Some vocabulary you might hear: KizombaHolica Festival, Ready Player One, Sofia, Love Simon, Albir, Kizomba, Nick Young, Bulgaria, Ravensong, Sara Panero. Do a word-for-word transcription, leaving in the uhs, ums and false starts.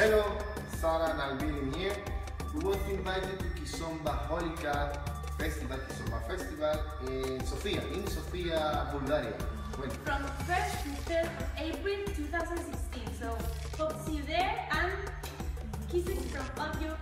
Hello, Sara and Albir here. We want to invite you to KizombaHolica Festival, Kizomba Festival in Sofia, in Sofia, Bulgaria. When? From first to third of April two thousand sixteen. So hope to see you there and kisses from all your